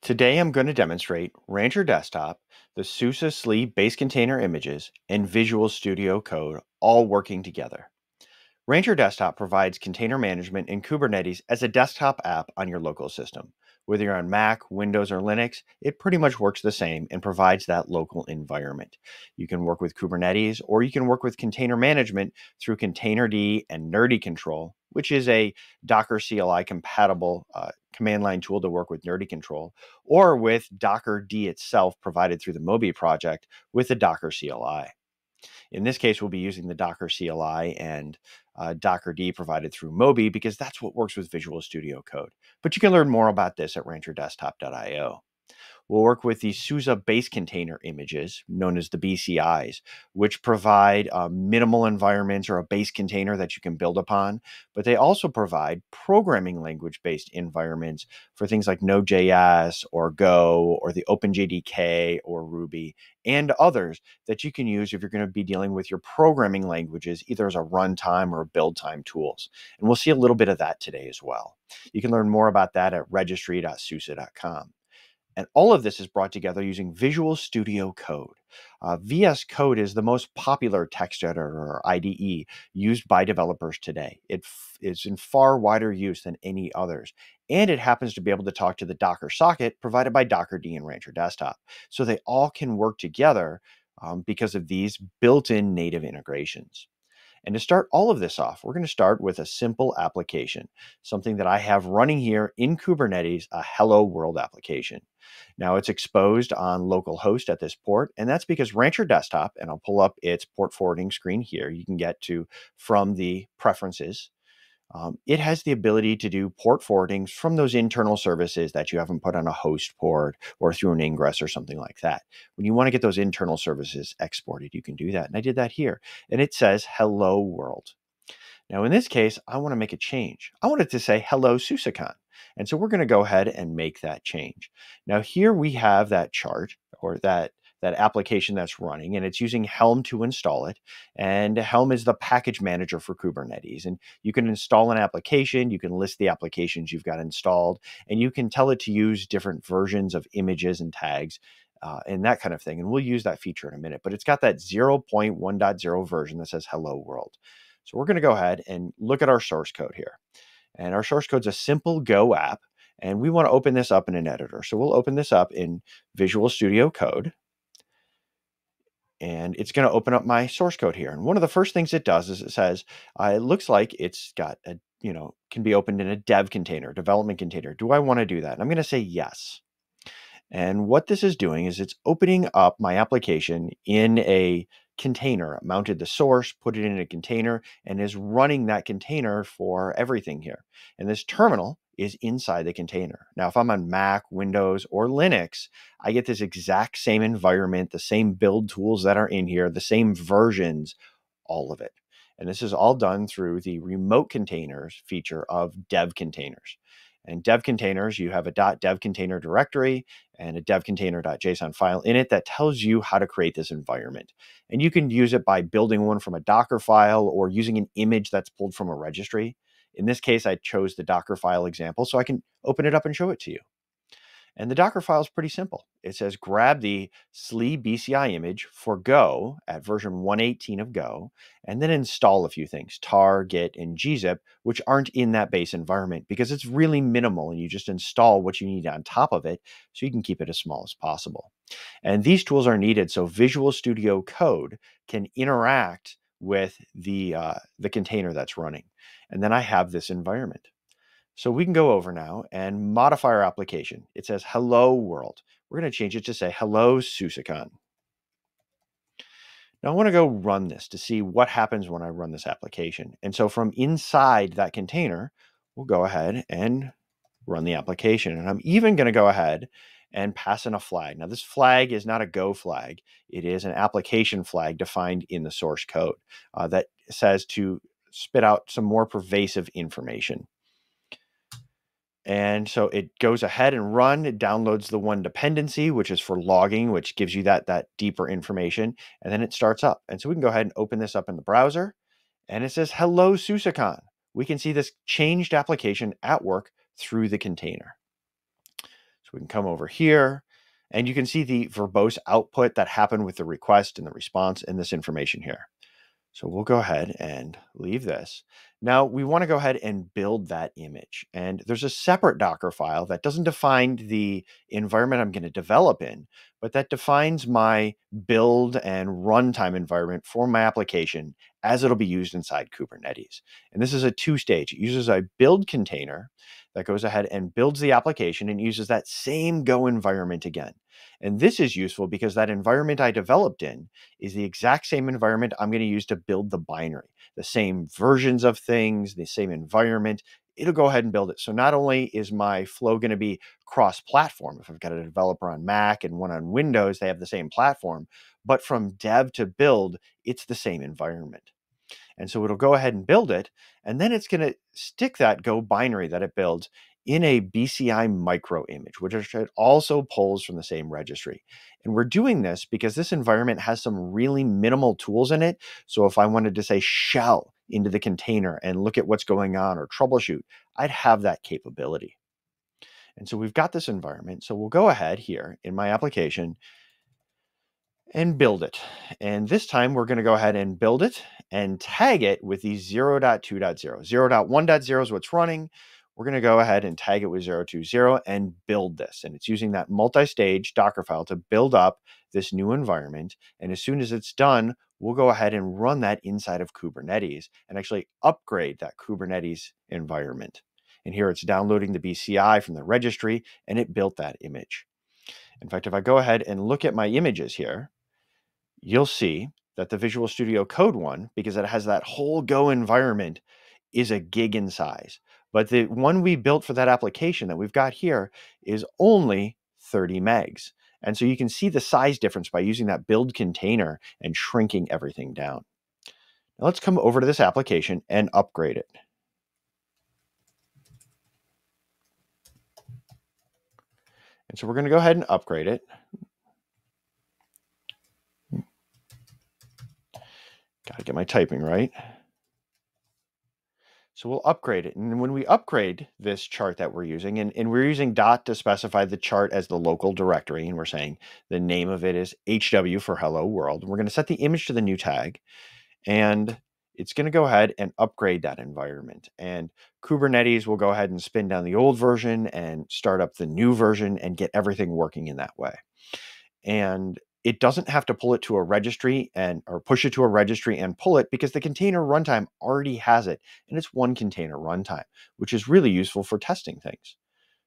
Today I'm going to demonstrate Rancher Desktop, the SUSE base container images, and Visual Studio Code all working together. Rancher Desktop provides container management in Kubernetes as a desktop app on your local system. Whether you're on Mac, Windows, or Linux, it pretty much works the same and provides that local environment. You can work with Kubernetes, or you can work with container management through Containerd and Nerdctl control, which is a Docker CLI compatible command line tool to work with Nerdctl control, or with Dockerd itself provided through the Moby project with the Docker CLI. In this case, we'll be using the Docker CLI and Dockerd provided through Moby because that's what works with Visual Studio Code. But you can learn more about this at rancherdesktop.io. We'll work with the SUSE base container images, known as the BCIs, which provide minimal environments or a base container that you can build upon, but they also provide programming language-based environments for things like Node.js or Go or the OpenJDK or Ruby and others that you can use if you're going to be dealing with your programming languages, either as a runtime or build time tools. And we'll see a little bit of that today as well. You can learn more about that at registry.suse.com. And all of this is brought together using Visual Studio Code. VS Code is the most popular text editor or IDE used by developers today. It is in far wider use than any others. And it happens to be able to talk to the Docker socket provided by Dockerd and Rancher Desktop. So they all can work together because of these built-in native integrations. And to start all of this off, we're going to start with a simple application, something that I have running here in Kubernetes, a Hello World application. Now it's exposed on localhost at this port, and that's because Rancher Desktop, and I'll pull up its port forwarding screen here, you can get to from the preferences. It has the ability to do port forwardings from those internal services that you haven't put on a host port or through an ingress or something like that. When you want to get those internal services exported, you can do that. And I did that here. And it says, hello world. Now, in this case, I want to make a change. I want it to say, hello, SUSECON. And so we're going to go ahead and make that change. Now, here we have that chart or that application that's running, and it's using Helm to install it. And Helm is the package manager for Kubernetes. And you can install an application, you can list the applications you've got installed, and you can tell it to use different versions of images and tags and that kind of thing. And we'll use that feature in a minute, but it's got that 0.1.0 version that says hello world. So we're gonna go ahead and look at our source code here. And our source code's a simple Go app, and we wanna open this up in an editor. So we'll open this up in Visual Studio Code. And it's going to open up my source code here. And one of the first things it does is it says, it looks like it's got a, you know, can be opened in a dev container, development container. Do I want to do that? And I'm going to say yes. And what this is doing is it's opening up my application in a container, mounted the source, put it in a container, and is running that container for everything here. And this terminal is inside the container. Now, if I'm on Mac, Windows, or Linux, I get this exact same environment, the same build tools that are in here, the same versions, all of it. And this is all done through the remote containers feature of dev containers. And dev containers, you have a .dev container directory and a devcontainer.json file in it that tells you how to create this environment. And you can use it by building one from a Dockerfile or using an image that's pulled from a registry. In this case, I chose the Dockerfile example, so I can open it up and show it to you. And the Dockerfile is pretty simple. It says, grab the SLE BCI image for Go at version 118 of Go, and then install a few things, tar, git, and gzip, which aren't in that base environment because it's really minimal and you just install what you need on top of it so you can keep it as small as possible. And these tools are needed so Visual Studio Code can interact with the container that's running. And then I have this environment. So we can go over now and modify our application. It says, hello world. We're going to change it to say, hello SUSECON. Now I want to go run this to see what happens when I run this application. And so from inside that container, we'll go ahead and run the application. And I'm even going to go ahead and pass in a flag. Now this flag is not a Go flag. It is an application flag defined in the source code that says to spit out some more pervasive information. And so it goes ahead and run, it downloads the one dependency, which is for logging, which gives you that deeper information. And then it starts up. And so we can go ahead and open this up in the browser. And it says, hello SUSECON. We can see this changed application at work through the container. So we can come over here and you can see the verbose output that happened with the request and the response and this information here. So we'll go ahead and leave this. Now we want to go ahead and build that image. And there's a separate Docker file that doesn't define the environment I'm going to develop in, but that defines my build and runtime environment for my application as it'll be used inside Kubernetes. And this is a two-stage. It uses a build container that goes ahead and builds the application and uses that same Go environment again. And this is useful because that environment I developed in is the exact same environment I'm going to use to build the binary, the same versions of things, the same environment. It'll go ahead and build it. So not only is my flow going to be cross-platform, if I've got a developer on Mac and one on Windows, they have the same platform, but from dev to build, it's the same environment. And so it'll go ahead and build it, and then it's going to stick that Go binary that it builds in a BCI micro image, which it also pulls from the same registry. And we're doing this because this environment has some really minimal tools in it. So if I wanted to say shell into the container and look at what's going on or troubleshoot, I'd have that capability. And so we've got this environment. So we'll go ahead here in my application and build it. And this time we're going to go ahead and build it and tag it with the 0.2.0. 0.1.0 is what's running. We're going to go ahead and tag it with 0.2.0 and build this. And it's using that multi-stage Dockerfile to build up this new environment. And as soon as it's done, we'll go ahead and run that inside of Kubernetes and actually upgrade that Kubernetes environment. And here it's downloading the BCI from the registry and it built that image. In fact, if I go ahead and look at my images here, you'll see that the Visual Studio Code one, because it has that whole Go environment, is a gig in size. But the one we built for that application that we've got here is only 30 megs. And so you can see the size difference by using that build container and shrinking everything down. Now let's come over to this application and upgrade it. And so we're going to go ahead and upgrade it. Got to get my typing right. So we'll upgrade it. And when we upgrade this chart that we're using, and we're using dot to specify the chart as the local directory, and we're saying the name of it is HW for hello world. And we're going to set the image to the new tag, and it's going to go ahead and upgrade that environment. And Kubernetes will go ahead and spin down the old version and start up the new version and get everything working in that way. And it doesn't have to pull it to a registry and or push it to a registry and pull it because the container runtime already has it. And it's one container runtime, which is really useful for testing things.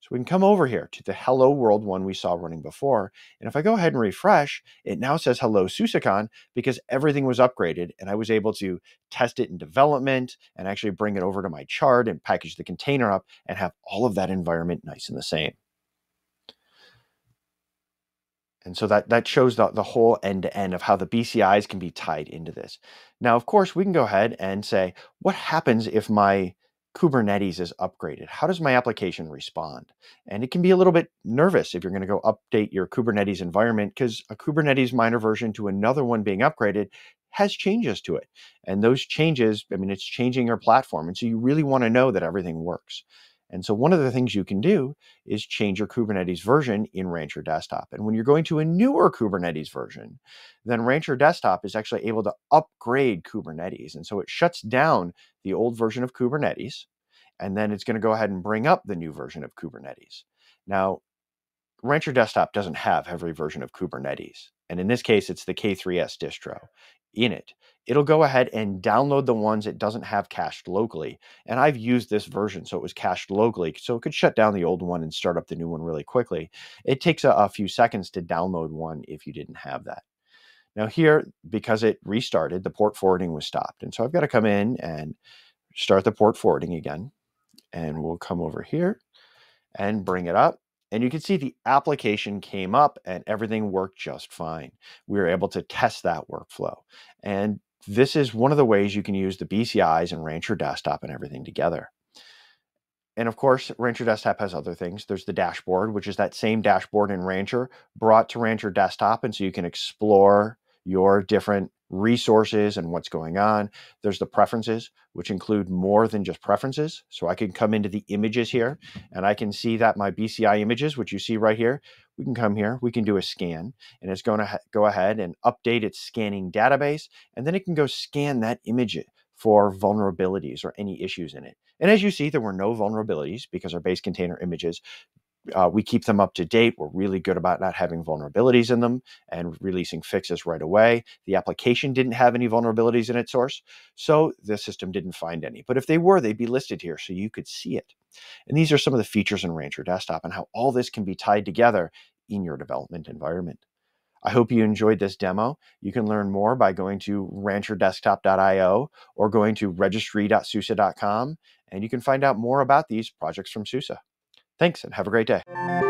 So we can come over here to the Hello World one we saw running before. And if I go ahead and refresh, it now says Hello SUSECON because everything was upgraded and I was able to test it in development and actually bring it over to my chart and package the container up and have all of that environment nice and the same. And so that shows the whole end-to-end of how the BCIs can be tied into this. Now, of course, we can go ahead and say, what happens if my Kubernetes is upgraded? How does my application respond? And it can be a little bit nervous if you're going to go update your Kubernetes environment because a Kubernetes minor version to another one being upgraded has changes to it. And those changes, I mean, it's changing your platform. And so you really want to know that everything works. And so one of the things you can do is change your Kubernetes version in Rancher Desktop. And when you're going to a newer Kubernetes version, then Rancher Desktop is actually able to upgrade Kubernetes. And so it shuts down the old version of Kubernetes, and then it's going to go ahead and bring up the new version of Kubernetes. Now, Rancher Desktop doesn't have every version of Kubernetes. And in this case, it's the K3s distro. In it, it'll go ahead and download the ones it doesn't have cached locally. And I've used this version, so it was cached locally, so it could shut down the old one and start up the new one really quickly. It takes a few seconds to download one if you didn't have that. Now here, because it restarted, the port forwarding was stopped. And so I've got to come in and start the port forwarding again. And we'll come over here and bring it up. And you can see the application came up and everything worked just fine. We were able to test that workflow. And this is one of the ways you can use the BCIs and Rancher Desktop and everything together. And of course, Rancher Desktop has other things. There's the dashboard, which is that same dashboard in Rancher brought to Rancher Desktop. And so you can explore your different resources and what's going on. There's the preferences, which include more than just preferences. So I can come into the images here and I can see that my BCI images, which you see right here, we can come here, we can do a scan, and it's going to go ahead and update its scanning database. And then it can go scan that image for vulnerabilities or any issues in it. And as you see, there were no vulnerabilities because our base container images, we keep them up to date. We're really good about not having vulnerabilities in them and releasing fixes right away. The application didn't have any vulnerabilities in its source, so the system didn't find any. But if they were, they'd be listed here so you could see it. And these are some of the features in Rancher Desktop and how all this can be tied together in your development environment. I hope you enjoyed this demo. You can learn more by going to rancherdesktop.io or going to registry.suse.com, and you can find out more about these projects from SUSE. Thanks and have a great day.